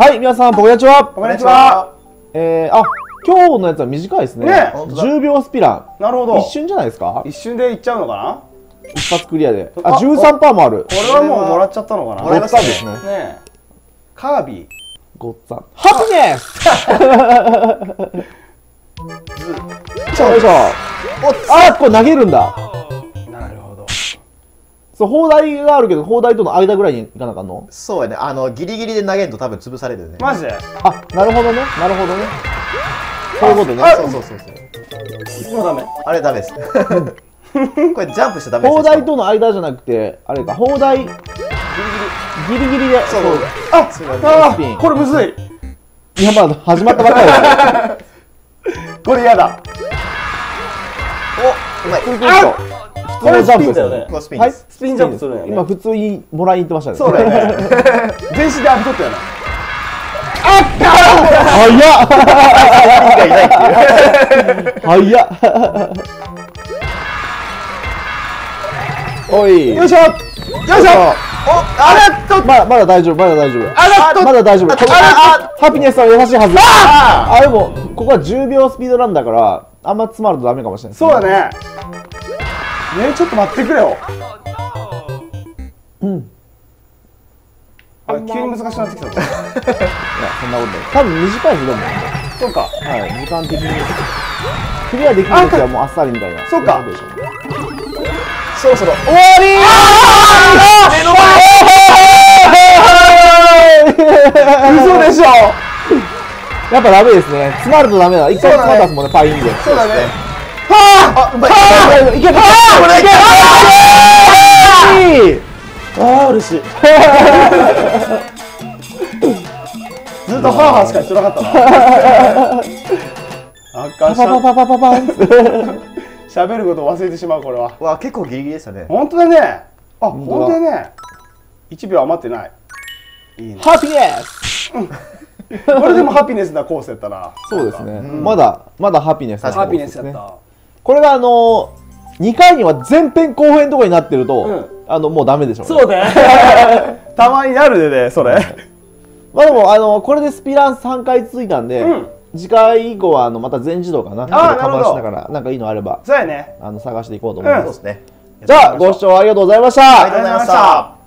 はい、皆さん、こんにちは。こんにちは。今日のやつは短いですね。10秒スピラン。なるほど。一瞬じゃないですか。一瞬でいっちゃうのかな。一発クリアで。あ、13%もある。これはもうもらっちゃったのかな。もらったんですね。カービィ。ごっつぁん。ハピネス。よいしょ。あ、これ投げるんだ。なるほど。そう、砲台があるけど、砲台との間ぐらいにいかなかんの。そうやね。ギリギリで投げると、多分潰されるよね。マジで。あ、なるほどね。なるほどね。そういうことね。そう。もうダメ。あれダメです。これジャンプしちゃダメです。砲台との間じゃなくて、あれか、砲台。ギリギリで。そう。あ、これむずい。いや、まだ始まったばかりだ。これやだ。お、うまい。これジャンプだよね。はい、スピンジャンプするね。今普通にもらいに行ってましたね。そうだよね。全身でアップ取ったよね。早っ。おい。よいしょ。あらっと。まだ大丈夫。まだ大丈夫。ハピネスさん優しいはず。あ、でもここは10秒スピードなんだからあんま詰まるとダメかもしれない。そうだね。ね、ちょっと待ってくれよ。うん。あ、急に難しくなってきた。いや、そんなことない。多分短い日だもん。そうか。はい。時間的にクリアできる時はもうあっさりみたいな。そうか。そろそろ終わり。目の前。嘘でしょ。やっぱダメですね。詰まるとダメだ。一回詰まったもんね。パインで。そうだね。はあ。はあ。いけ。ああ、嬉しい。ずっとハーハーしか言ってなかったな。喋ることを忘れてしまう。これはわ、結構ギリギリでしたね。本当だね。あ、本当だね。1秒余ってない。いいね。ハピネス。これでもハピネスなコースやったな。そうですね。まだハピネスなコース。ハピネスやった。これが2回には前編後編とかになってるともうダメでしょ。そうでたまにあるでね、それ。まあでもこれでスピラン3回ついたんで、次回以降はまた全自動かな。あ、なるほど。だからなんかいいのあれば、そうやね。探していこうと思います。じゃあご視聴ありがとうございました。ありがとうございました。